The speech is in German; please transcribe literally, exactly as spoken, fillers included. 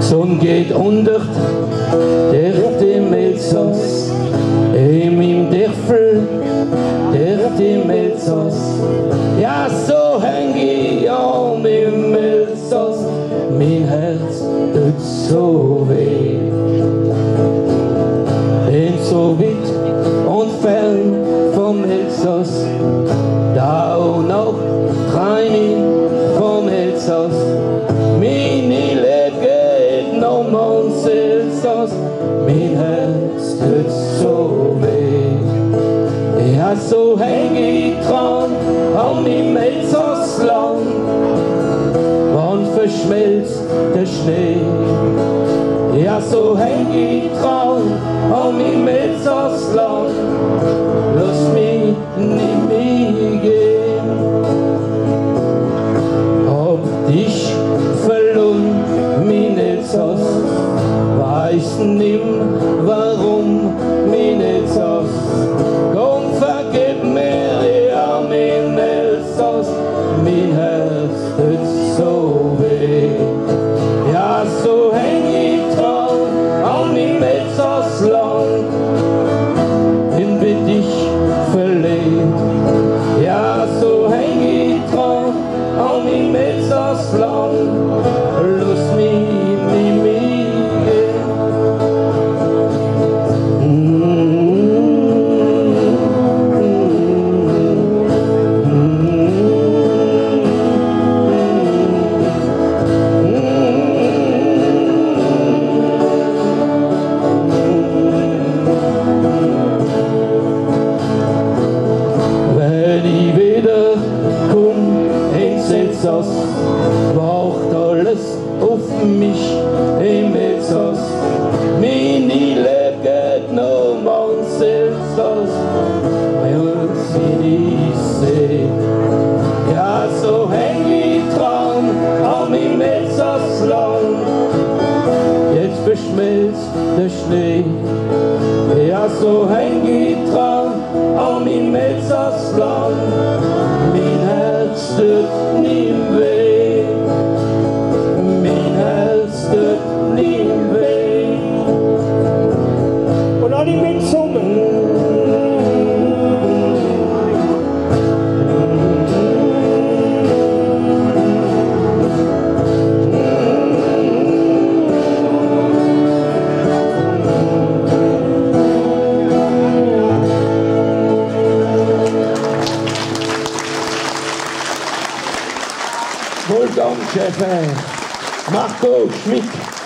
Zon geht onder, der dem Elsass, im im Dörfel, der dem Elsass. Ja, so häng ich an im Elsass, mein Herz tut so weh. Denn so weit und fern vom Elsass, da auch noch keine vom Elsass, meine Liebe. Nochmals Elsass, mein Herz tut so weh. Ja, so häng ich dran an meinem Elsassland, wann verschmelzt der Schnee. Ja, so häng ich dran an meinem Elsassland, lass mich nicht mehr gehen. Hab dich verloren, mein Elsass, weiß nimm warum, mein Elsass. Komm, vergib mir, ja, mein Elsass, mein Herz tut so weh. Ja, so häng ich dran an meinem Elsassland, bin mit dich verliebt. Ja, so häng ich dran an meinem Elsassland. Wacht alles auf mich im Elsass, meine Liebe geht noch mal ins Elsass, weil sie dich seh. Ja, so häng ich dran an meinem Elsassland, jetzt verschmilzt der Schnee. Ja, so häng ich dran an meinem Elsassland, mijn herz doet niet weh, mijn herz doet niet weh. En al die mensen om me. Wolfgang Schäfer, Marco Schmitt.